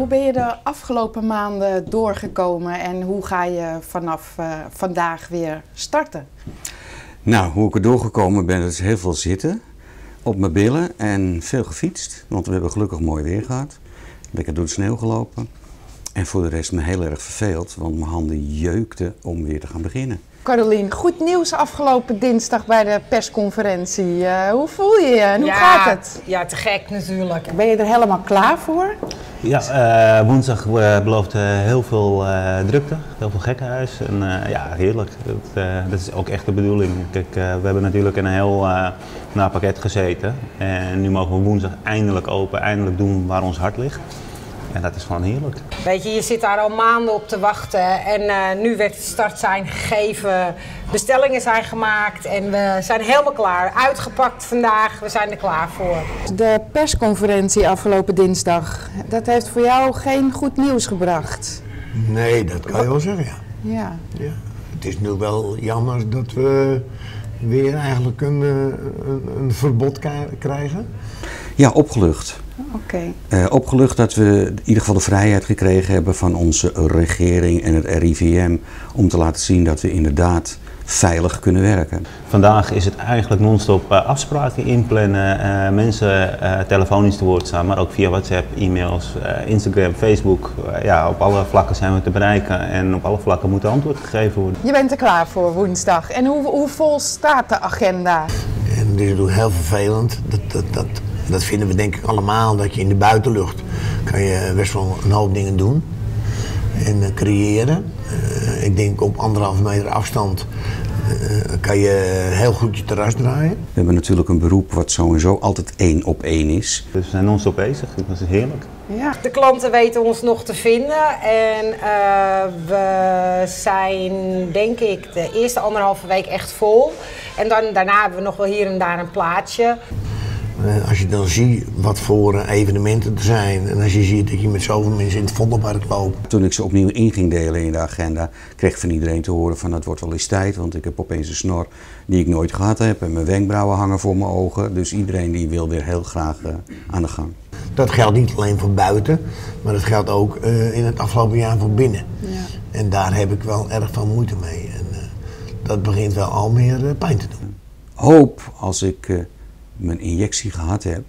hoe ben je de afgelopen maanden doorgekomen en hoe ga je vanaf vandaag weer starten? Nou, hoe ik er doorgekomen ben, dat is heel veel zitten op mijn billen en veel gefietst. Want we hebben gelukkig mooi weer gehad. Lekker door de sneeuw gelopen. En voor de rest me heel erg verveeld, want mijn handen jeukten om weer te gaan beginnen. Carolien, goed nieuws afgelopen dinsdag bij de persconferentie. Hoe voel je je en hoe gaat het? Ja, te gek natuurlijk. Ben je er helemaal klaar voor? Ja, woensdag beloofde heel veel drukte, heel veel gekkenhuis. En ja, heerlijk. Dat is ook echt de bedoeling. Kijk, we hebben natuurlijk een heel naar pakket gezeten. En nu mogen we woensdag eindelijk open, eindelijk doen waar ons hart ligt. En dat is gewoon heerlijk. Weet je, je zit daar al maanden op te wachten en nu werd de startsein gegeven. Bestellingen zijn gemaakt en we zijn helemaal klaar. Uitgepakt vandaag, we zijn er klaar voor. De persconferentie afgelopen dinsdag, dat heeft voor jou geen goed nieuws gebracht? Nee, dat kan je wel zeggen, ja. Het is nu wel jammer dat we weer eigenlijk een verbod krijgen. Ja, opgelucht. Okay. Opgelucht dat we in ieder geval de vrijheid gekregen hebben van onze regering en het RIVM om te laten zien dat we inderdaad veilig kunnen werken. Vandaag is het eigenlijk non-stop afspraken inplannen, mensen telefonisch te woord staan, maar ook via WhatsApp, e-mails, Instagram, Facebook. Ja, op alle vlakken zijn we te bereiken en op alle vlakken moet antwoord gegeven worden. Je bent er klaar voor woensdag. En hoe vol staat de agenda? En dit is heel vervelend. Dat vinden we denk ik allemaal, dat je in de buitenlucht kan je best wel een hoop dingen doen en creëren. Ik denk op 1,5 meter afstand kan je heel goed je terras draaien. We hebben natuurlijk een beroep wat sowieso altijd 1 op 1 is. Dus we zijn non-stop bezig, dat is heerlijk. Ja. De klanten weten ons nog te vinden en we zijn denk ik de eerste 1,5 week echt vol. En dan, daarna hebben we nog wel hier en daar een plaatsje. Als je dan ziet wat voor evenementen er zijn en als je ziet dat je met zoveel mensen in het Vondelpark loopt. Toen ik ze opnieuw in ging delen in de agenda, kreeg ik van iedereen te horen van het wordt wel eens tijd, want ik heb opeens een snor die ik nooit gehad heb en mijn wenkbrauwen hangen voor mijn ogen. Dus iedereen die wil weer heel graag aan de gang. Dat geldt niet alleen voor buiten, maar dat geldt ook in het afgelopen jaar voor binnen. Ja. En daar heb ik wel erg veel moeite mee en dat begint wel al meer pijn te doen. Hoop als ik mijn injectie gehad heb,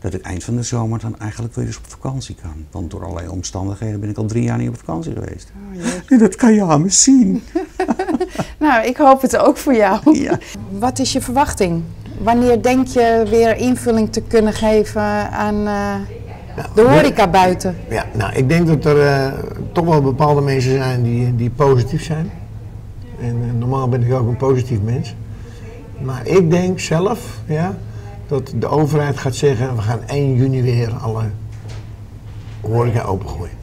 dat ik eind van de zomer dan eigenlijk weer eens op vakantie kan. Want door allerlei omstandigheden ben ik al 3 jaar niet op vakantie geweest. Oh, en dat kan je aan me zien. Nou, ik hoop het ook voor jou. Ja. Wat is je verwachting? Wanneer denk je weer invulling te kunnen geven aan de horeca buiten? Ja, nou, ik denk dat er toch wel bepaalde mensen zijn die positief zijn. En normaal ben ik ook een positief mens. Maar ik denk zelf, ja, dat de overheid gaat zeggen, we gaan 1 juni weer alle horeca opengooien.